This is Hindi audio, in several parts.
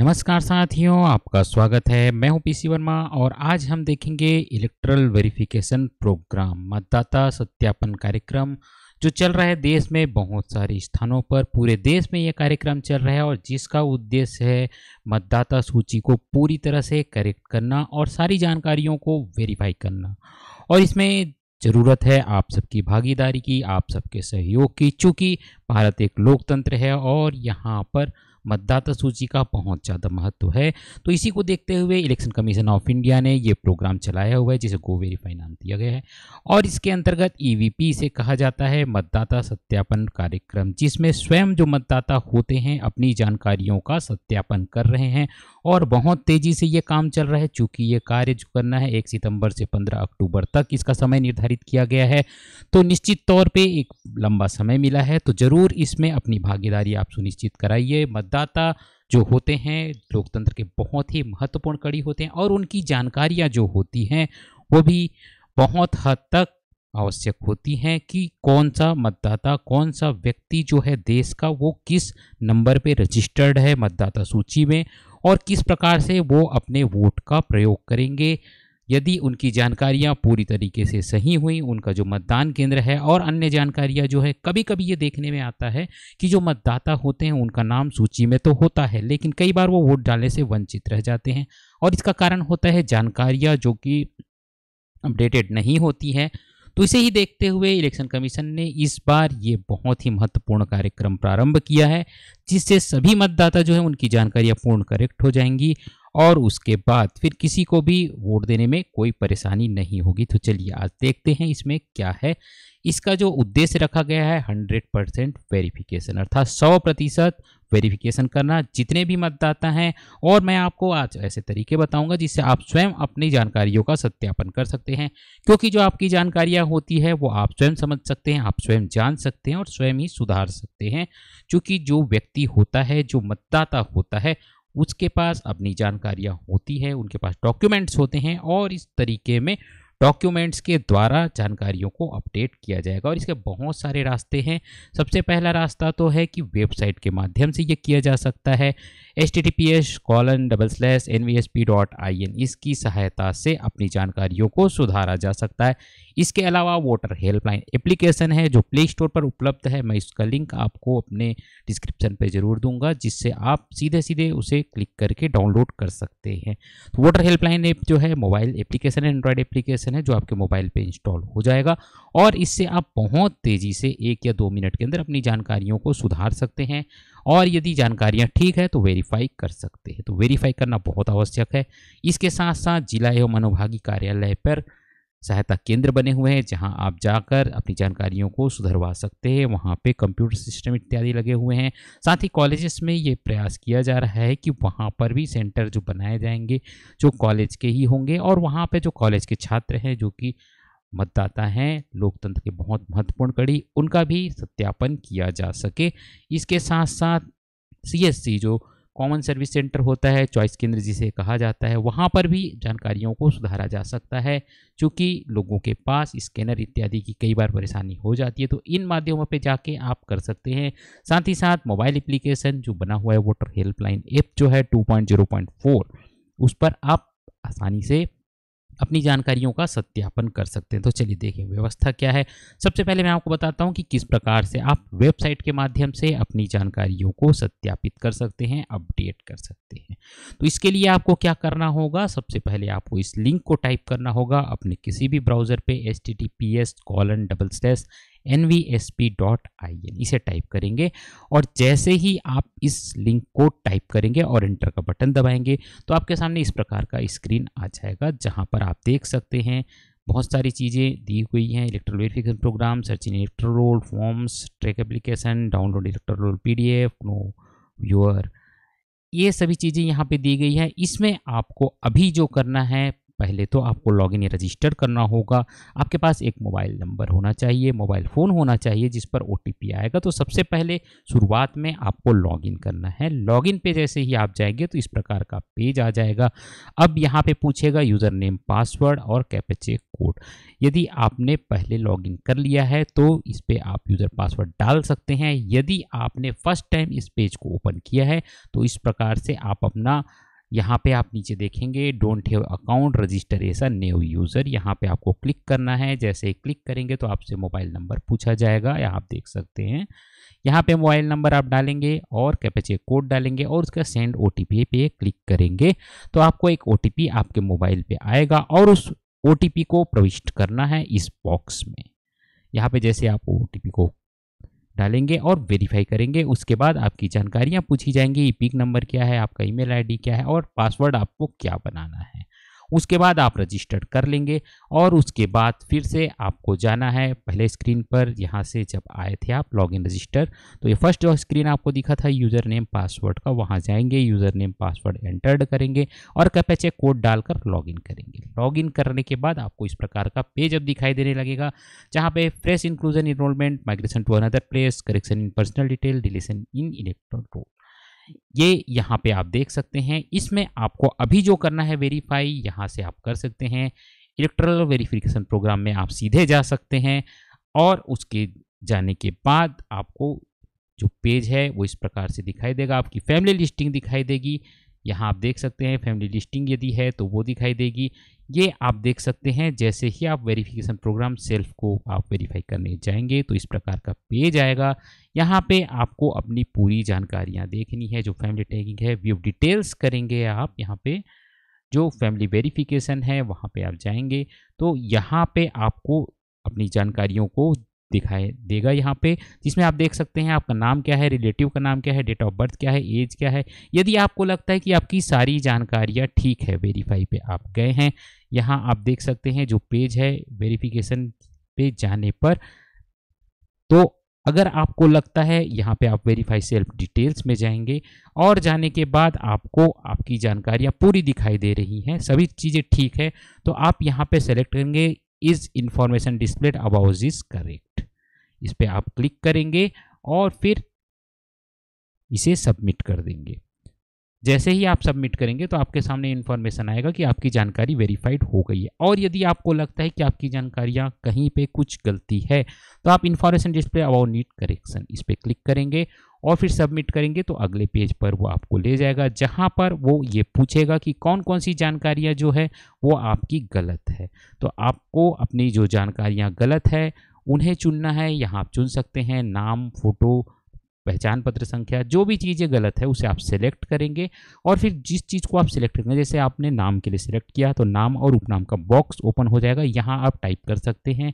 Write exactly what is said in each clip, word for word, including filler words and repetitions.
नमस्कार साथियों, आपका स्वागत है। मैं हूं पीसी वर्मा और आज हम देखेंगे इलेक्ट्रल वेरिफिकेशन प्रोग्राम, मतदाता सत्यापन कार्यक्रम जो चल रहा है देश में। बहुत सारे स्थानों पर पूरे देश में ये कार्यक्रम चल रहा है और जिसका उद्देश्य है मतदाता सूची को पूरी तरह से करेक्ट करना और सारी जानकारियों को वेरीफाई करना। और इसमें ज़रूरत है आप सबकी भागीदारी की, आप सबके सहयोग की। चूँकि भारत एक लोकतंत्र है और यहाँ पर मतदाता सूची का बहुत ज़्यादा महत्व है, तो इसी को देखते हुए इलेक्शन कमीशन ऑफ इंडिया ने ये प्रोग्राम चलाया हुआ है जिसे गोवेरीफाई नाम दिया गया है। और इसके अंतर्गत ईवीपी से कहा जाता है मतदाता सत्यापन कार्यक्रम, जिसमें स्वयं जो मतदाता होते हैं अपनी जानकारियों का सत्यापन कर रहे हैं और बहुत तेज़ी से ये काम चल रहा है। चूँकि ये कार्य जो करना है एक सितंबर से पंद्रह अक्टूबर तक इसका समय निर्धारित किया गया है, तो निश्चित तौर पर एक लंबा समय मिला है, तो ज़रूर इसमें अपनी भागीदारी आप सुनिश्चित कराइए। मतदाता जो होते हैं लोकतंत्र के बहुत ही महत्वपूर्ण कड़ी होते हैं और उनकी जानकारियां जो होती हैं वो भी बहुत हद तक आवश्यक होती हैं कि कौन सा मतदाता, कौन सा व्यक्ति जो है देश का वो किस नंबर पे रजिस्टर्ड है मतदाता सूची में और किस प्रकार से वो अपने वोट का प्रयोग करेंगे। यदि उनकी जानकारियां पूरी तरीके से सही हुई, उनका जो मतदान केंद्र है और अन्य जानकारियां जो है, कभी कभी ये देखने में आता है कि जो मतदाता होते हैं उनका नाम सूची में तो होता है लेकिन कई बार वो वोट डालने से वंचित रह जाते हैं और इसका कारण होता है जानकारियां जो कि अपडेटेड नहीं होती हैं। तो इसे ही देखते हुए इलेक्शन कमीशन ने इस बार ये बहुत ही महत्वपूर्ण कार्यक्रम प्रारंभ किया है, जिससे सभी मतदाता जो है उनकी जानकारियाँ पूर्ण करेक्ट हो जाएंगी और उसके बाद फिर किसी को भी वोट देने में कोई परेशानी नहीं होगी। तो चलिए आज देखते हैं इसमें क्या है। इसका जो उद्देश्य रखा गया है हंड्रेड परसेंट वेरिफिकेशन, अर्थात सौ प्रतिशत वेरिफिकेशन करना जितने भी मतदाता हैं। और मैं आपको आज ऐसे तरीके बताऊंगा जिससे आप स्वयं अपनी जानकारियों का सत्यापन कर सकते हैं, क्योंकि जो आपकी जानकारियां होती है वो आप स्वयं समझ सकते हैं, आप स्वयं जान सकते हैं और स्वयं ही सुधार सकते हैं। चूँकि जो व्यक्ति होता है, जो मतदाता होता है, उसके पास अपनी जानकारियां होती है, उनके पास डॉक्यूमेंट्स होते हैं और इस तरीके में डॉक्यूमेंट्स के द्वारा जानकारियों को अपडेट किया जाएगा। और इसके बहुत सारे रास्ते हैं। सबसे पहला रास्ता तो है कि वेबसाइट के माध्यम से ये किया जा सकता है। H T T P S colon double slash N V S P dot I N, इसकी सहायता से अपनी जानकारियों को सुधारा जा सकता है। इसके अलावा वोटर हेल्पलाइन एप्लीकेशन है जो प्ले स्टोर पर उपलब्ध है। मैं इसका लिंक आपको अपने डिस्क्रिप्शन पे ज़रूर दूंगा, जिससे आप सीधे सीधे उसे क्लिक करके डाउनलोड कर सकते हैं। तो वोटर हेल्पलाइन ऐप जो है मोबाइल एप्लीकेशन है, एंड्रॉयड एप्लीकेशन है जो आपके मोबाइल पे इंस्टॉल हो जाएगा और इससे आप बहुत तेज़ी से एक या दो मिनट के अंदर अपनी जानकारियों को सुधार सकते हैं और यदि जानकारियाँ ठीक है तो वेरीफाई कर सकते हैं। तो वेरीफाई करना बहुत आवश्यक है। इसके साथ साथ जिला एवं अनुभागीय कार्यालय पर सहायता केंद्र बने हुए हैं जहां आप जाकर अपनी जानकारियों को सुधरवा सकते हैं, वहां पे कंप्यूटर सिस्टम इत्यादि लगे हुए हैं। साथ ही कॉलेजेस में ये प्रयास किया जा रहा है कि वहां पर भी सेंटर जो बनाए जाएंगे जो कॉलेज के ही होंगे और वहां पे जो कॉलेज के छात्र हैं जो कि मतदाता हैं लोकतंत्र के बहुत महत्वपूर्ण कड़ी, उनका भी सत्यापन किया जा सके। इसके साथ साथ सी एस सी जो कॉमन सर्विस सेंटर होता है, चॉइस केंद्र जिसे कहा जाता है, वहाँ पर भी जानकारियों को सुधारा जा सकता है। चूँकि लोगों के पास स्कैनर इत्यादि की कई बार परेशानी हो जाती है, तो इन माध्यमों पे जाके आप कर सकते हैं। साथ ही साथ मोबाइल एप्लीकेशन जो बना हुआ है वोटर हेल्पलाइन ऐप जो है two point zero point four, उस पर आप आसानी से अपनी जानकारियों का सत्यापन कर सकते हैं। तो चलिए देखें व्यवस्था क्या है। सबसे पहले मैं आपको बताता हूं कि किस प्रकार से आप वेबसाइट के माध्यम से अपनी जानकारियों को सत्यापित कर सकते हैं, अपडेट कर सकते हैं। तो इसके लिए आपको क्या करना होगा, सबसे पहले आपको इस लिंक को टाइप करना होगा अपने किसी भी ब्राउज़र पे H T T P S colon double slash N V S P dot I N, इसे टाइप करेंगे और जैसे ही आप इस लिंक को टाइप करेंगे और एंटर का बटन दबाएंगे तो आपके सामने इस प्रकार का स्क्रीन आ जाएगा जहां पर आप देख सकते हैं बहुत सारी चीज़ें दी हुई हैं। Electoral verification programme, search in electoral roll forms, track application, download electoral roll P D F, know your, ये सभी चीज़ें यहाँ पर दी गई हैं। इसमें आपको अभी जो करना है पहले तो आपको लॉगिन या रजिस्टर करना होगा। आपके पास एक मोबाइल नंबर होना चाहिए, मोबाइल फ़ोन होना चाहिए जिस पर ओ टी पी आएगा। तो सबसे पहले शुरुआत में आपको लॉगिन करना है। लॉगिन पे जैसे ही आप जाएंगे तो इस प्रकार का पेज आ जाएगा। अब यहाँ पे पूछेगा यूज़र नेम, पासवर्ड और कैप्चा कोड। यदि आपने पहले लॉगिन कर लिया है तो इस पर आप यूज़र पासवर्ड डाल सकते हैं। यदि आपने फर्स्ट टाइम इस पेज को ओपन किया है तो इस प्रकार से आप अपना, यहाँ पे आप नीचे देखेंगे don't have account, register as a new user, यहाँ पे आपको क्लिक करना है। जैसे क्लिक करेंगे तो आपसे मोबाइल नंबर पूछा जाएगा, यहाँ आप देख सकते हैं। यहाँ पे मोबाइल नंबर आप डालेंगे और कैप्चा कोड डालेंगे और उसका सेंड ओटीपी पे क्लिक करेंगे तो आपको एक ओटीपी आपके मोबाइल पे आएगा और उस ओटीपी को प्रविष्ट करना है इस बॉक्स में। यहाँ पर जैसे आप ओटीपी को डालेंगे और वेरीफाई करेंगे, उसके बाद आपकी जानकारियां पूछी जाएंगी। पिक नंबर क्या है, आपका ईमेल आईडी क्या है और पासवर्ड आपको क्या बनाना है। उसके बाद आप रजिस्टर कर लेंगे और उसके बाद फिर से आपको जाना है पहले स्क्रीन पर, यहाँ से जब आए थे आप लॉगिन रजिस्टर, तो ये फर्स्ट जो स्क्रीन आपको दिखा था यूज़र नेम पासवर्ड का, वहाँ जाएंगे, यूज़र नेम पासवर्ड एंटर्ड करेंगे और कैप्चा कोड डालकर लॉगिन करेंगे। लॉगिन करने के बाद आपको इस प्रकार का पेज अब दिखाई देने लगेगा जहाँ पे fresh inclusion, enrolment, migration to another place, correction in personal detail, deletion in electoral roll, ये यहाँ पे आप देख सकते हैं। इसमें आपको अभी जो करना है वेरीफाई, यहाँ से आप कर सकते हैं। इलेक्ट्रल वेरिफिकेशन प्रोग्राम में आप सीधे जा सकते हैं और उसके जाने के बाद आपको जो पेज है वो इस प्रकार से दिखाई देगा। आपकी फैमिली लिस्टिंग दिखाई देगी, यहाँ आप देख सकते हैं। फैमिली लिस्टिंग यदि है तो वो दिखाई देगी, ये आप देख सकते हैं। जैसे ही आप वेरिफिकेशन प्रोग्राम सेल्फ को आप वेरीफाई करने जाएंगे तो इस प्रकार का पेज आएगा। यहाँ पे आपको अपनी पूरी जानकारियाँ देखनी है, जो फैमिली टैगिंग है, व्यू डिटेल्स करेंगे आप। यहाँ पे जो फैमिली वेरिफिकेशन है वहाँ पे आप जाएंगे तो यहाँ पे आपको अपनी जानकारियों को दिखाई देगा यहाँ पे, जिसमें आप देख सकते हैं आपका नाम क्या है, रिलेटिव का नाम क्या है, डेट ऑफ बर्थ क्या है, एज क्या है। यदि आपको लगता है कि आपकी सारी जानकारियाँ ठीक है, वेरीफाई पे आप गए हैं, यहाँ आप देख सकते हैं जो पेज है वेरिफिकेशन पे जाने पर। तो अगर आपको लगता है, यहाँ पे आप वेरीफाई सेल्फ डिटेल्स में जाएंगे और जाने के बाद आपको आपकी जानकारियाँ पूरी दिखाई दे रही हैं, सभी चीज़ें ठीक है, तो आप यहाँ पे सेलेक्ट करेंगे is information displayed about this correct, इस पर आप क्लिक करेंगे और फिर इसे सबमिट कर देंगे। जैसे ही आप सबमिट करेंगे तो आपके सामने इन्फॉर्मेशन आएगा कि आपकी जानकारी वेरीफाइड हो गई है। और यदि आपको लगता है कि आपकी जानकारियाँ कहीं पे कुछ गलती है तो आप information display about need correction, इस पर क्लिक करेंगे और फिर सबमिट करेंगे तो अगले पेज पर वो आपको ले जाएगा, जहाँ पर वो ये पूछेगा कि कौन कौन सी जानकारियाँ जो है वो आपकी गलत है। तो आपको अपनी जो जानकारियाँ गलत है उन्हें चुनना है, यहाँ आप चुन सकते हैं। नाम, फोटो, पहचान पत्र संख्या, जो भी चीज़ें गलत है उसे आप सेलेक्ट करेंगे और फिर जिस चीज़ को आप सेलेक्ट करेंगे, जैसे आपने नाम के लिए सेलेक्ट किया तो नाम और उपनाम का बॉक्स ओपन हो जाएगा, यहाँ आप टाइप कर सकते हैं।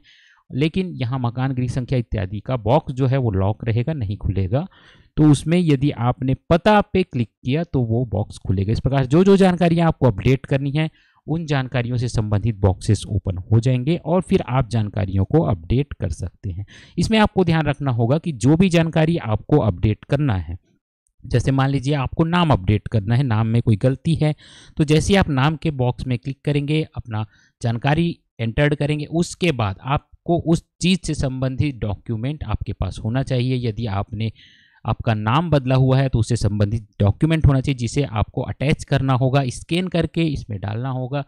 लेकिन यहाँ मकान, गृह संख्या इत्यादि का बॉक्स जो है वो लॉक रहेगा, नहीं खुलेगा। तो उसमें यदि आपने पता पे क्लिक किया तो वो बॉक्स खुलेगा। इस प्रकार जो जो जानकारियाँ आपको अपडेट करनी है उन जानकारियों से संबंधित बॉक्सेस ओपन हो जाएंगे और फिर आप जानकारियों को अपडेट कर सकते हैं। इसमें आपको ध्यान रखना होगा कि जो भी जानकारी आपको अपडेट करना है, जैसे मान लीजिए आपको नाम अपडेट करना है, नाम में कोई गलती है, तो जैसे ही आप नाम के बॉक्स में क्लिक करेंगे, अपना जानकारी एंटर्ड करेंगे, उसके बाद आपको उस चीज़ से संबंधित डॉक्यूमेंट आपके पास होना चाहिए। यदि आपने आपका नाम बदला हुआ है तो उससे संबंधित डॉक्यूमेंट होना चाहिए जिसे आपको अटैच करना होगा, स्कैन करके इसमें डालना होगा।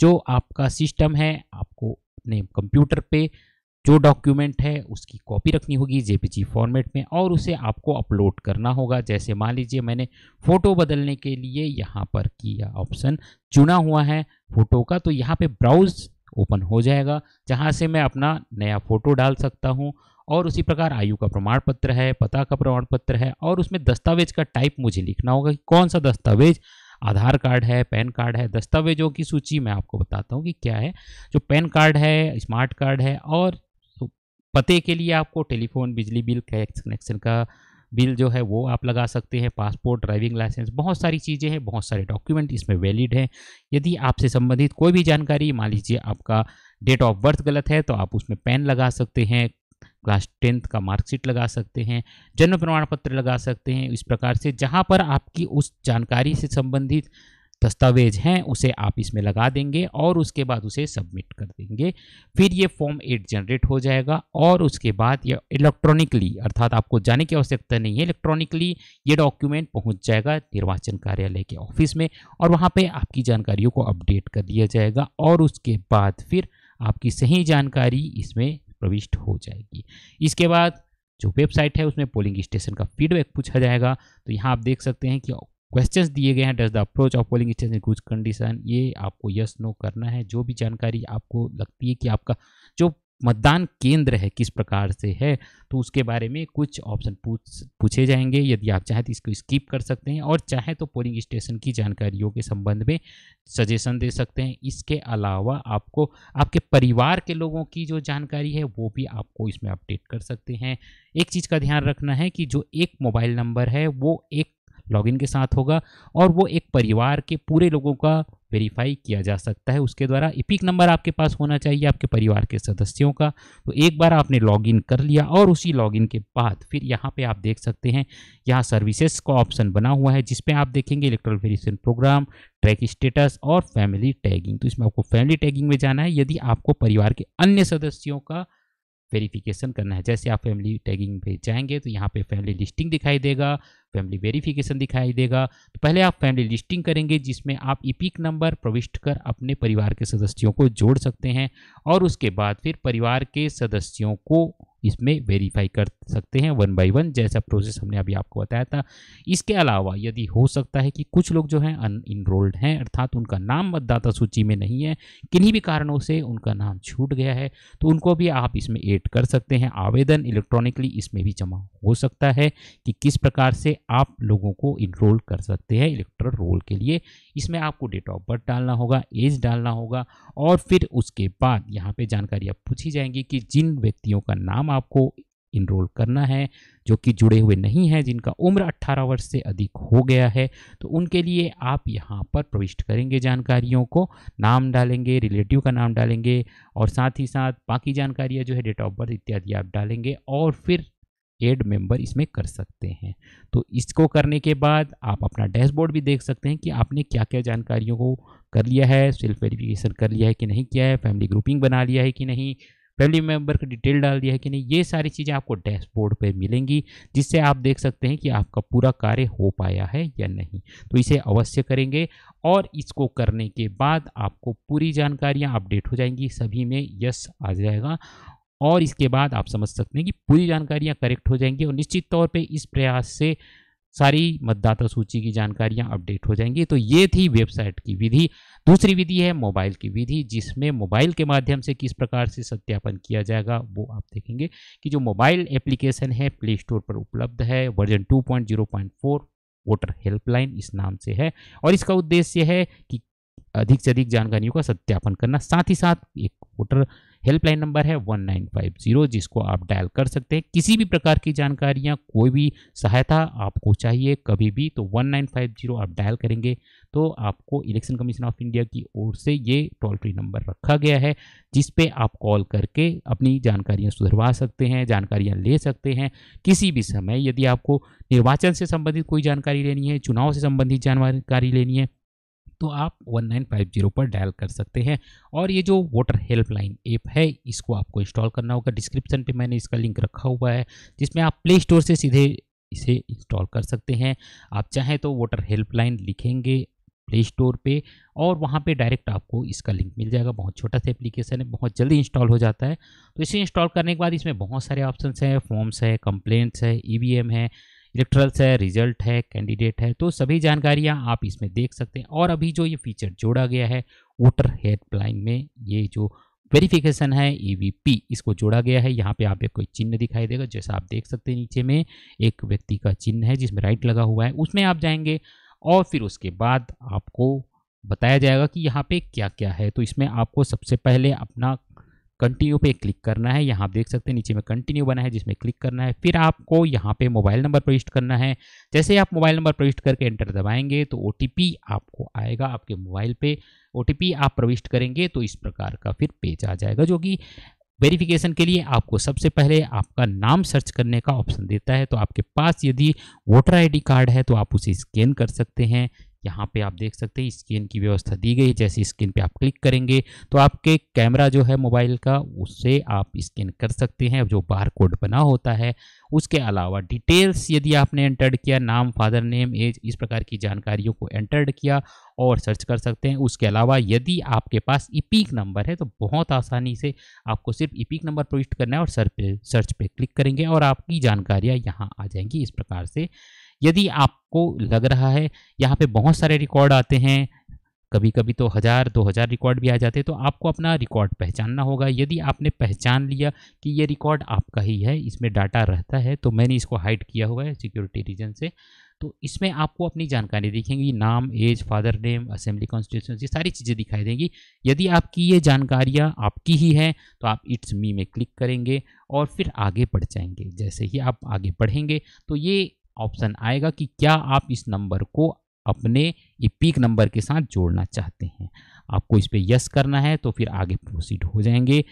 जो आपका सिस्टम है, आपको अपने कंप्यूटर पे जो डॉक्यूमेंट है उसकी कॉपी रखनी होगी जेपीजी फॉर्मेट में और उसे आपको अपलोड करना होगा। जैसे मान लीजिए मैंने फ़ोटो बदलने के लिए यहाँ पर किया ऑप्शन चुना हुआ है फ़ोटो का, तो यहाँ पर ब्राउज़ ओपन हो जाएगा जहाँ से मैं अपना नया फ़ोटो डाल सकता हूँ। और उसी प्रकार आयु का प्रमाण पत्र है, पता का प्रमाण पत्र है और उसमें दस्तावेज का टाइप मुझे लिखना होगा कि कौन सा दस्तावेज, आधार कार्ड है, पैन कार्ड है। दस्तावेजों की सूची मैं आपको बताता हूँ कि क्या है। जो पैन कार्ड है, स्मार्ट कार्ड है और पते के लिए आपको टेलीफोन, बिजली बिल, गैस कनेक्शन का बिल जो है वो आप लगा सकते हैं, पासपोर्ट, ड्राइविंग लाइसेंस, बहुत सारी चीज़ें हैं, बहुत सारे डॉक्यूमेंट इसमें वैलिड हैं। यदि आपसे संबंधित कोई भी जानकारी, मान लीजिए आपका डेट ऑफ बर्थ गलत है तो आप उसमें पैन लगा सकते हैं, क्लास टेंथ का मार्कशीट लगा सकते हैं, जन्म प्रमाण पत्र लगा सकते हैं। इस प्रकार से जहाँ पर आपकी उस जानकारी से संबंधित दस्तावेज हैं उसे आप इसमें लगा देंगे और उसके बाद उसे सबमिट कर देंगे। फिर ये फॉर्म एट जनरेट हो जाएगा और उसके बाद ये इलेक्ट्रॉनिकली, अर्थात आपको जाने की आवश्यकता नहीं है, इलेक्ट्रॉनिकली ये डॉक्यूमेंट पहुंच जाएगा निर्वाचन कार्यालय के ऑफिस में और वहाँ पे आपकी जानकारियों को अपडेट कर दिया जाएगा और उसके बाद फिर आपकी सही जानकारी इसमें प्रविष्ट हो जाएगी। इसके बाद जो वेबसाइट है उसमें पोलिंग स्टेशन का फीडबैक पूछा जाएगा। तो यहाँ आप देख सकते हैं कि क्वेश्चंस दिए गए हैं, does the approach of polling station good condition, ये आपको यस नो करना है। जो भी जानकारी आपको लगती है कि आपका जो मतदान केंद्र है किस प्रकार से है तो उसके बारे में कुछ ऑप्शन पूछ पूछे जाएंगे। यदि आप चाहें तो इसको स्किप कर सकते हैं और चाहें तो पोलिंग स्टेशन की जानकारियों के संबंध में सजेशन दे सकते हैं। इसके अलावा आपको आपके परिवार के लोगों की जो जानकारी है वो भी आपको इसमें अपडेट कर सकते हैं। एक चीज़ का ध्यान रखना है कि जो एक मोबाइल नंबर है वो एक लॉगिन के साथ होगा और वो एक परिवार के पूरे लोगों का वेरीफाई किया जा सकता है उसके द्वारा। ईपिक नंबर आपके पास होना चाहिए आपके परिवार के सदस्यों का। तो एक बार आपने लॉगिन कर लिया और उसी लॉगिन के बाद फिर यहाँ पे आप देख सकते हैं यहाँ सर्विसेज का ऑप्शन बना हुआ है जिसपे आप देखेंगे electoral verification programme, track status और फैमिली टैगिंग। तो इसमें आपको फैमिली टैगिंग में जाना है यदि आपको परिवार के अन्य सदस्यों का वेरिफिकेशन करना है। जैसे आप फैमिली टैगिंग पे जाएंगे तो यहाँ पे फैमिली लिस्टिंग दिखाई देगा, फैमिली वेरिफिकेशन दिखाई देगा। तो पहले आप फैमिली लिस्टिंग करेंगे जिसमें आप ईपिक नंबर प्रविष्ट कर अपने परिवार के सदस्यों को जोड़ सकते हैं और उसके बाद फिर परिवार के सदस्यों को इसमें वेरीफाई कर सकते हैं वन बाय वन, जैसा प्रोसेस हमने अभी आपको बताया था। इसके अलावा यदि हो सकता है कि कुछ लोग जो हैं अन इनरोल्ड हैं, अर्थात उनका नाम मतदाता सूची में नहीं है, किन्हीं भी कारणों से उनका नाम छूट गया है, तो उनको भी आप इसमें ऐड कर सकते हैं। आवेदन इलेक्ट्रॉनिकली इसमें भी जमा हो सकता है कि किस प्रकार से आप लोगों को इनरोल कर सकते हैं इलेक्ट्रल रोल के लिए। इसमें आपको डेट ऑफ बर्थ डालना होगा, एज डालना होगा और फिर उसके बाद यहाँ पर जानकारियाँ पूछी जाएंगी कि जिन व्यक्तियों का नाम आपको इनरोल करना है जो कि जुड़े हुए नहीं हैं, जिनका उम्र अठारह वर्ष से अधिक हो गया है, तो उनके लिए आप यहाँ पर प्रविष्ट करेंगे जानकारियों को, नाम डालेंगे, रिलेटिव का नाम डालेंगे और साथ ही साथ बाकी जानकारियाँ जो है डेट ऑफ बर्थ इत्यादि आप डालेंगे और फिर एड मेंबर इसमें कर सकते हैं। तो इसको करने के बाद आप अपना डैशबोर्ड भी देख सकते हैं कि आपने क्या क्या जानकारियों को कर लिया है, सेल्फ वेरिफिकेशन कर लिया है कि नहीं किया है, फैमिली ग्रुपिंग बना लिया है कि नहीं, फैमिली मेंबर की डिटेल डाल दिया है कि नहीं। ये सारी चीज़ें आपको डैशबोर्ड पर मिलेंगी जिससे आप देख सकते हैं कि आपका पूरा कार्य हो पाया है या नहीं। तो इसे अवश्य करेंगे और इसको करने के बाद आपको पूरी जानकारियां अपडेट हो जाएंगी, सभी में यस आ जाएगा और इसके बाद आप समझ सकते हैं कि पूरी जानकारियां करेक्ट हो जाएंगी और निश्चित तौर पर इस प्रयास से सारी मतदाता सूची की जानकारियाँ अपडेट हो जाएंगी। तो ये थी वेबसाइट की विधि। दूसरी विधि है मोबाइल की विधि, जिसमें मोबाइल के माध्यम से किस प्रकार से सत्यापन किया जाएगा वो आप देखेंगे कि जो मोबाइल एप्लीकेशन है प्ले स्टोर पर उपलब्ध है, version two point zero point four voter helpline इस नाम से है और इसका उद्देश्य है कि अधिक से अधिक जानकारियों का सत्यापन करना। साथ ही साथ एक वोटर हेल्पलाइन नंबर है वन नाइन फाइव ज़ीरो जिसको आप डायल कर सकते हैं किसी भी प्रकार की जानकारियाँ, कोई भी सहायता आपको चाहिए कभी भी, तो वन नाइन फाइव ज़ीरो आप डायल करेंगे तो आपको इलेक्शन कमीशन ऑफ इंडिया की ओर से ये टोल फ्री नंबर रखा गया है जिस पे आप कॉल करके अपनी जानकारियाँ सुधरवा सकते हैं, जानकारियाँ ले सकते हैं किसी भी समय। यदि आपको निर्वाचन से संबंधित कोई जानकारी लेनी है, चुनाव से संबंधित जानकारी लेनी है, तो आप वन नाइन फाइव ज़ीरो पर डायल कर सकते हैं। और ये जो वोटर हेल्पलाइन ऐप है इसको आपको इंस्टॉल करना होगा। डिस्क्रिप्शन पे मैंने इसका लिंक रखा हुआ है जिसमें आप प्ले स्टोर से सीधे इसे इंस्टॉल कर सकते हैं। आप चाहें तो वोटर हेल्पलाइन लिखेंगे प्ले स्टोर पे और वहाँ पे डायरेक्ट आपको इसका लिंक मिल जाएगा। बहुत छोटा सा एप्लीकेशन है, बहुत जल्दी इंस्टॉल हो जाता है। तो इसे इंस्टॉल करने के बाद इसमें बहुत सारे ऑप्शंस हैं, फॉर्म्स है, कंप्लेंट्स है, ई वी एम है, इलेक्ट्रल्स है, रिजल्ट है, कैंडिडेट है, तो सभी जानकारियां आप इसमें देख सकते हैं। और अभी जो ये फीचर जोड़ा गया है वोटर हेल्पलाइन में, ये जो वेरिफिकेशन है ई वी पी इसको जोड़ा गया है। यहाँ पे आप एक कोई चिन्ह दिखाई देगा, जैसा आप देख सकते हैं नीचे में एक व्यक्ति का चिन्ह है जिसमें राइट लगा हुआ है, उसमें आप जाएंगे और फिर उसके बाद आपको बताया जाएगा कि यहाँ पे क्या क्या है। तो इसमें आपको सबसे पहले अपना कंटिन्यू पे क्लिक करना है। यहाँ आप देख सकते हैं नीचे में कंटिन्यू बना है जिसमें क्लिक करना है। फिर आपको यहाँ पे मोबाइल नंबर प्रविष्ट करना है। जैसे आप मोबाइल नंबर प्रविष्ट करके एंटर दबाएंगे तो ओ टी पी आपको आएगा आपके मोबाइल पे। ओ टी पी आप प्रविष्ट करेंगे तो इस प्रकार का फिर पेज आ जाएगा जो कि वेरिफिकेशन के लिए आपको सबसे पहले आपका नाम सर्च करने का ऑप्शन देता है। तो आपके पास यदि वोटर आई डी कार्ड है तो आप उसे स्कैन कर सकते हैं यहाँ पे आप देख सकते हैं स्कैन की व्यवस्था दी गई है। जैसे स्कैन पे आप क्लिक करेंगे तो आपके कैमरा जो है मोबाइल का उससे आप स्कैन कर सकते हैं जो बार कोड बना होता है। उसके अलावा डिटेल्स यदि आपने एंटर्ड किया, नाम, फादर नेम, एज, इस प्रकार की जानकारियों को एंटर्ड किया और सर्च कर सकते हैं। उसके अलावा यदि आपके पास ईपिक नंबर है तो बहुत आसानी से आपको सिर्फ ईपिक नंबर प्रविष्ट करना है और सर्च पे सर्च पे क्लिक करेंगे और आपकी जानकारियाँ यहाँ आ जाएंगी। इस प्रकार से यदि आपको लग रहा है यहाँ पे बहुत सारे रिकॉर्ड आते हैं, कभी कभी तो हज़ार दो हज़ार रिकॉर्ड भी आ जाते हैं, तो आपको अपना रिकॉर्ड पहचानना होगा। यदि आपने पहचान लिया कि ये रिकॉर्ड आपका ही है, इसमें डाटा रहता है, तो मैंने इसको हाइड किया हुआ है सिक्योरिटी रीजन से, तो इसमें आपको अपनी जानकारी दिखेंगी, नाम, age, father name, assembly constituency, सारी चीज़ें दिखाई देंगी। यदि आपकी ये जानकारियाँ आपकी ही हैं तो आप इट्स मी में क्लिक करेंगे और फिर आगे बढ़ जाएंगे। जैसे ही आप आगे बढ़ेंगे तो ये ऑप्शन आएगा कि क्या आप इस नंबर को अपने ईपिक नंबर के साथ जोड़ना चाहते हैं। आपको इस पे यस करना है तो फिर आगे प्रोसीड हो जाएंगे।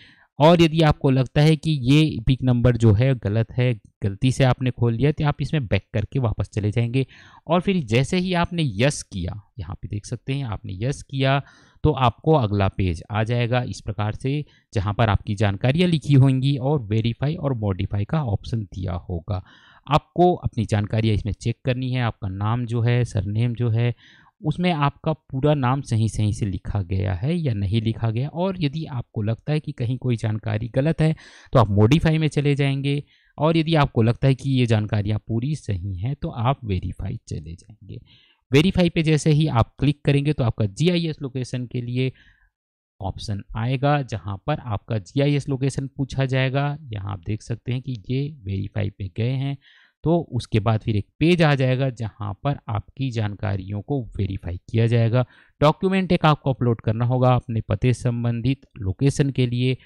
और यदि आपको लगता है कि ये ईपिक नंबर जो है गलत है, गलती से आपने खोल लिया, तो आप इसमें बैक करके वापस चले जाएंगे। और फिर जैसे ही आपने यस किया, यहाँ पे देख सकते हैं आपने यस किया तो आपको अगला पेज आ जाएगा इस प्रकार से, जहाँ पर आपकी जानकारियाँ लिखी होंगी और वेरीफाई और मॉडिफाई का ऑप्शन दिया होगा। आपको अपनी जानकारियाँ इसमें चेक करनी है। आपका नाम जो है, सरनेम जो है, उसमें आपका पूरा नाम सही सही से लिखा गया है या नहीं लिखा गया। और यदि आपको लगता है कि कहीं कोई जानकारी गलत है तो आप मॉडिफाई में चले जाएंगे, और यदि आपको लगता है कि ये जानकारियाँ पूरी सही हैं तो आप वेरीफाई चले जाएंगे। वेरीफाई पे जैसे ही आप क्लिक करेंगे तो आपका जी आई एस लोकेशन के लिए ऑप्शन आएगा, जहां पर आपका जी आई एस लोकेशन पूछा जाएगा। यहां आप देख सकते हैं कि ये वेरीफाई पे गए हैं, तो उसके बाद फिर एक पेज आ जाएगा जहां पर आपकी जानकारियों को वेरीफाई किया जाएगा। डॉक्यूमेंट एक आपको अपलोड करना होगा अपने पते संबंधित लोकेशन के लिए।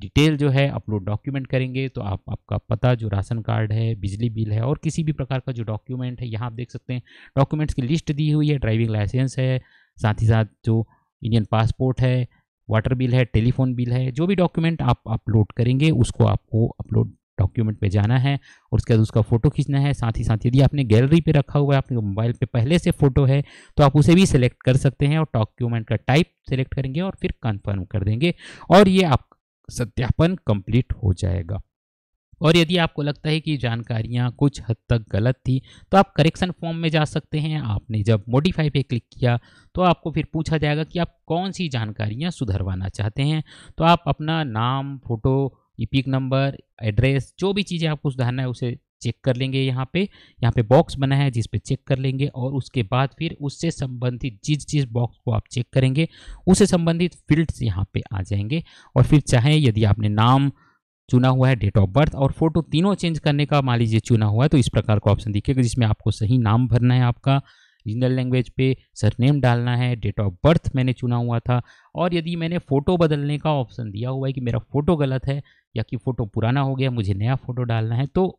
डिटेल जो है अपलोड डॉक्यूमेंट करेंगे तो आप आपका पता, जो राशन कार्ड है, बिजली बिल है और किसी भी प्रकार का जो डॉक्यूमेंट है, यहाँ आप देख सकते हैं डॉक्यूमेंट्स की लिस्ट दी हुई है। ड्राइविंग लाइसेंस है, साथ ही साथ जो इंडियन पासपोर्ट है, वाटर बिल है, टेलीफोन बिल है, जो भी डॉक्यूमेंट आप अपलोड करेंगे उसको आपको अपलोड डॉक्यूमेंट पे जाना है और उसके बाद उसका फ़ोटो खींचना है। साथ ही साथ यदि आपने गैलरी पे रखा हुआ है, आपके मोबाइल पे पहले से फ़ोटो है, तो आप उसे भी सिलेक्ट कर सकते हैं और डॉक्यूमेंट का टाइप सिलेक्ट करेंगे और फिर कन्फर्म कर देंगे और ये आप सत्यापन कंप्लीट हो जाएगा। और यदि आपको लगता है कि जानकारियाँ कुछ हद तक गलत थी तो आप करेक्शन फॉर्म में जा सकते हैं। आपने जब मॉडिफाई पे क्लिक किया तो आपको फिर पूछा जाएगा कि आप कौन सी जानकारियाँ सुधरवाना चाहते हैं, तो आप अपना नाम, फ़ोटो, ईपिक नंबर, एड्रेस, जो भी चीज़ें आपको सुधारना है उसे चेक कर लेंगे। यहाँ पे यहाँ पे बॉक्स बना है जिस पे चेक कर लेंगे और उसके बाद फिर उससे संबंधित जिस जिस बॉक्स को आप चेक करेंगे उससे संबंधित फील्ड्स यहाँ पे आ जाएंगे। और फिर चाहे यदि आपने नाम चुना हुआ है, डेट ऑफ बर्थ और फ़ोटो तीनों चेंज करने का मान लीजिए चुना हुआ है, तो इस प्रकार का ऑप्शन दिखेगा जिसमें आपको सही नाम भरना है, आपका रीजनल लैंग्वेज पे सरनेम डालना है, डेट ऑफ बर्थ मैंने चुना हुआ था। और यदि मैंने फ़ोटो बदलने का ऑप्शन दिया हुआ है कि मेरा फ़ोटो गलत है या कि फ़ोटो पुराना हो गया, मुझे नया फ़ोटो डालना है, तो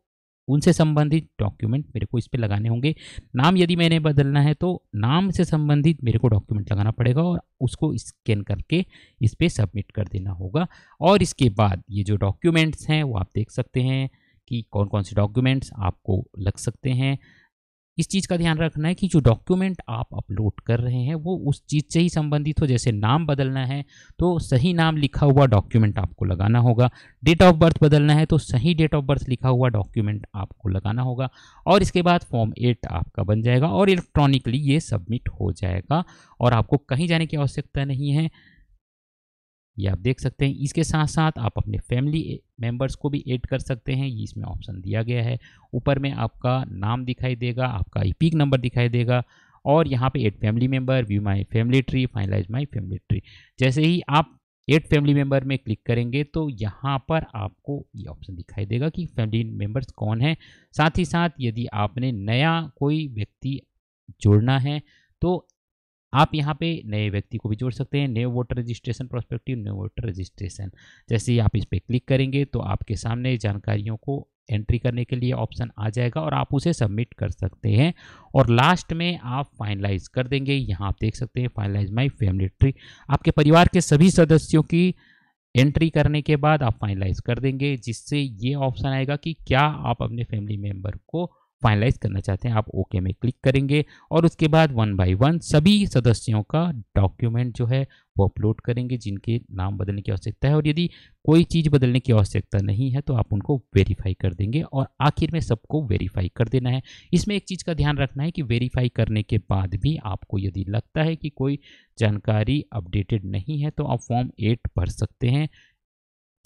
उनसे संबंधित डॉक्यूमेंट मेरे को इस पे लगाने होंगे। नाम यदि मैंने बदलना है तो नाम से संबंधित मेरे को डॉक्यूमेंट लगाना पड़ेगा और उसको स्कैन करके इस पे सबमिट कर देना होगा। और इसके बाद ये जो डॉक्यूमेंट्स हैं वो आप देख सकते हैं कि कौन कौन से डॉक्यूमेंट्स आपको लग सकते हैं। इस चीज़ का ध्यान रखना है कि जो डॉक्यूमेंट आप अपलोड कर रहे हैं वो उस चीज़ से ही संबंधित हो। जैसे नाम बदलना है तो सही नाम लिखा हुआ डॉक्यूमेंट आपको लगाना होगा। डेट ऑफ बर्थ बदलना है तो सही डेट ऑफ बर्थ लिखा हुआ डॉक्यूमेंट आपको लगाना होगा। और इसके बाद फॉर्म एट आपका बन जाएगा और इलेक्ट्रॉनिकली ये सबमिट हो जाएगा और आपको कहीं जाने की आवश्यकता नहीं है, ये आप देख सकते हैं। इसके साथ साथ आप अपने फैमिली मेंबर्स को भी ऐड कर सकते हैं, ये इसमें ऑप्शन दिया गया है। ऊपर में आपका नाम दिखाई देगा, आपका ईपिक नंबर दिखाई देगा और यहाँ पे add family member, view my family tree, finalize my family tree. जैसे ही आप ऐड फैमिली मेंबर में क्लिक करेंगे तो यहाँ पर आपको ये ऑप्शन दिखाई देगा कि फैमिली मेंबर्स कौन हैं। साथ ही साथ यदि आपने नया कोई व्यक्ति जोड़ना है तो आप यहाँ पे नए व्यक्ति को भी जोड़ सकते हैं। New voter registration prospective, new voter registration, जैसे ही आप इस पर क्लिक करेंगे तो आपके सामने जानकारियों को एंट्री करने के लिए ऑप्शन आ जाएगा और आप उसे सबमिट कर सकते हैं और लास्ट में आप फाइनलाइज कर देंगे। यहाँ आप देख सकते हैं फाइनलाइज माय फैमिली ट्री। आपके परिवार के सभी सदस्यों की एंट्री करने के बाद आप फाइनलाइज कर देंगे, जिससे ये ऑप्शन आएगा कि क्या आप अपने फैमिली मेम्बर को फाइनलाइज करना चाहते हैं, आप ओके में क्लिक करेंगे और उसके बाद वन बाय वन सभी सदस्यों का डॉक्यूमेंट जो है वो अपलोड करेंगे जिनके नाम बदलने की आवश्यकता है, और यदि कोई चीज़ बदलने की आवश्यकता नहीं है तो आप उनको वेरीफाई कर देंगे और आखिर में सबको वेरीफाई कर देना है। इसमें एक चीज़ का ध्यान रखना है कि वेरीफाई करने के बाद भी आपको यदि लगता है कि कोई जानकारी अपडेटेड नहीं है तो आप फॉर्म एट भर सकते हैं,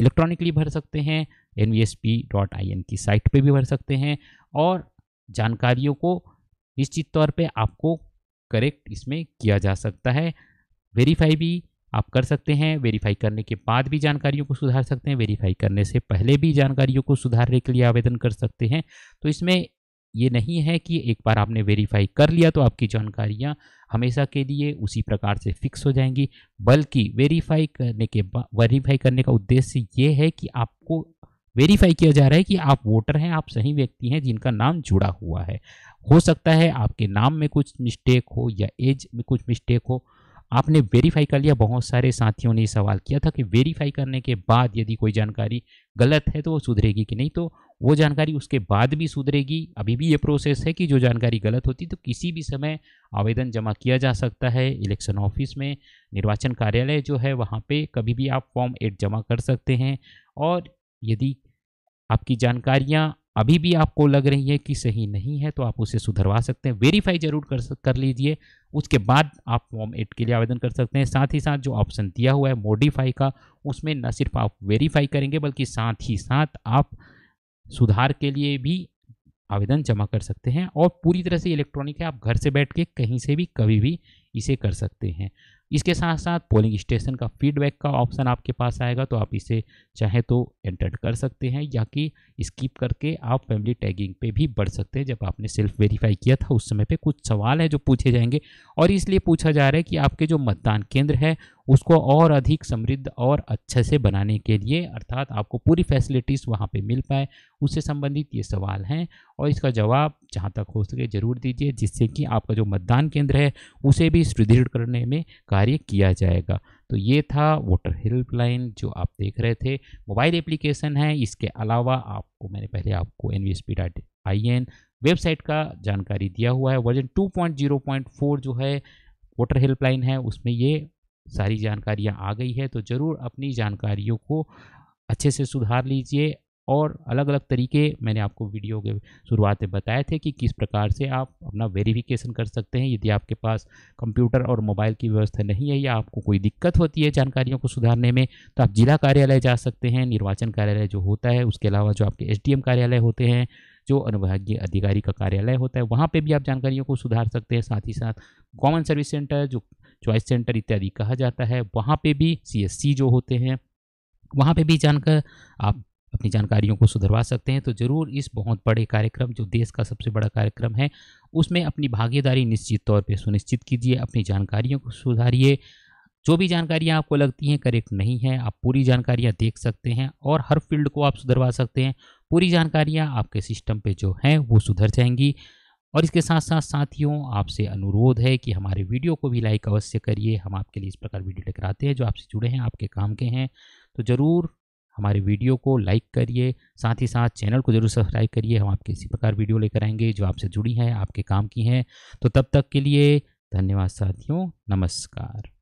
इलेक्ट्रॉनिकली भर सकते हैं, N V S P dot I N की साइट पे भी भर सकते हैं, और जानकारियों को निश्चित तौर पे आपको करेक्ट इसमें किया जा सकता है। वेरीफाई भी आप कर सकते हैं, वेरीफाई करने के बाद भी जानकारियों को सुधार सकते हैं, वेरीफाई करने से पहले भी जानकारियों को सुधारने के लिए आवेदन कर सकते हैं। तो इसमें ये नहीं है कि एक बार आपने वेरीफाई कर लिया तो आपकी जानकारियाँ हमेशा के लिए उसी प्रकार से फिक्स हो जाएंगी, बल्कि वेरीफाई करने के बाद वेरीफाई करने का उद्देश्य ये है कि आपको वेरीफाई किया जा रहा है कि आप वोटर हैं, आप सही व्यक्ति हैं जिनका नाम जुड़ा हुआ है। हो सकता है आपके नाम में कुछ मिस्टेक हो या एज में कुछ मिस्टेक हो, आपने वेरीफाई कर लिया। बहुत सारे साथियों ने सवाल किया था कि वेरीफाई करने के बाद यदि कोई जानकारी गलत है तो वो सुधरेगी कि नहीं, तो वो जानकारी उसके बाद भी सुधरेगी। अभी भी ये प्रोसेस है कि जो जानकारी गलत होती तो किसी भी समय आवेदन जमा किया जा सकता है। इलेक्शन ऑफिस में, निर्वाचन कार्यालय जो है वहाँ पे कभी भी आप फॉर्म एट जमा कर सकते हैं, और यदि आपकी जानकारियाँ अभी भी आपको लग रही है कि सही नहीं है तो आप उसे सुधरवा सकते हैं। वेरीफाई जरूर कर कर लीजिए, उसके बाद आप फॉर्म एट के लिए आवेदन कर सकते हैं। साथ ही साथ जो ऑप्शन दिया हुआ है मॉडिफाई का, उसमें न सिर्फ आप वेरीफाई करेंगे बल्कि साथ ही साथ आप सुधार के लिए भी आवेदन जमा कर सकते हैं, और पूरी तरह से इलेक्ट्रॉनिक है, आप घर से बैठ के कहीं से भी कभी भी इसे कर सकते हैं। इसके साथ साथ पोलिंग स्टेशन का फीडबैक का ऑप्शन आपके पास आएगा, तो आप इसे चाहे तो एंटर कर सकते हैं या कि स्किप करके आप फैमिली टैगिंग पे भी बढ़ सकते हैं। जब आपने सेल्फ वेरीफाई किया था उस समय पे कुछ सवाल है जो पूछे जाएंगे, और इसलिए पूछा जा रहा है कि आपके जो मतदान केंद्र है उसको और अधिक समृद्ध और अच्छे से बनाने के लिए, अर्थात आपको पूरी फैसिलिटीज़ वहाँ पर मिल पाए, उससे संबंधित ये सवाल हैं, और इसका जवाब जहाँ तक हो सके ज़रूर दीजिए, जिससे कि आपका जो मतदान केंद्र है उसे भी सुदृढ़ करने में कार्य किया जाएगा। तो ये था वोटर हेल्पलाइन जो आप देख रहे थे, मोबाइल एप्लीकेशन है। इसके अलावा आपको मैंने पहले आपको N V S P dot I N website का जानकारी दिया हुआ है। Version two point zero point four जो है वोटर हेल्पलाइन है, उसमें ये सारी जानकारियाँ आ गई है। तो ज़रूर अपनी जानकारियों को अच्छे से सुधार लीजिए, और अलग अलग तरीके मैंने आपको वीडियो के शुरुआत में बताए थे कि किस प्रकार से आप अपना वेरिफिकेशन कर सकते हैं। यदि आपके पास कंप्यूटर और मोबाइल की व्यवस्था नहीं है या आपको कोई दिक्कत होती है जानकारियों को सुधारने में, तो आप जिला कार्यालय जा सकते हैं, निर्वाचन कार्यालय जो होता है, उसके अलावा जो आपके एस डी एम कार्यालय होते हैं, जो अनुभागीय अधिकारी का कार्यालय होता है, वहाँ पर भी आप जानकारियों को सुधार सकते हैं। साथ ही साथ कॉमन सर्विस सेंटर जो चॉइस सेंटर इत्यादि कहा जाता है, वहाँ पर भी सी एस सी जो होते हैं वहाँ पर भी जानकर आप अपनी जानकारियों को सुधरवा सकते हैं। तो ज़रूर इस बहुत बड़े कार्यक्रम, जो देश का सबसे बड़ा कार्यक्रम है, उसमें अपनी भागीदारी निश्चित तौर पे सुनिश्चित कीजिए, अपनी जानकारियों को सुधारिए। जो भी जानकारियाँ आपको लगती हैं करेक्ट नहीं है, आप पूरी जानकारियाँ देख सकते हैं और हर फील्ड को आप सुधरवा सकते हैं। पूरी जानकारियाँ आपके सिस्टम पर जो हैं वो सुधर जाएंगी। और इसके साथ साथ साथियों, आपसे अनुरोध है कि हमारे वीडियो को भी लाइक अवश्य करिए। हम आपके लिए इस प्रकार वीडियो लेकर हैं जो आपसे जुड़े हैं, आपके काम के हैं। तो ज़रूर हमारे वीडियो को लाइक करिए, साथ ही साथ चैनल को जरूर सब्सक्राइब करिए। हम आपके इसी प्रकार वीडियो लेकर आएंगे जो आपसे जुड़ी है, आपके काम की हैं। तो तब तक के लिए धन्यवाद साथियों, नमस्कार।